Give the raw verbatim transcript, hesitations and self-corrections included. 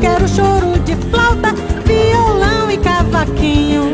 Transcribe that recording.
Quero choro de flauta, violão e cavaquinho.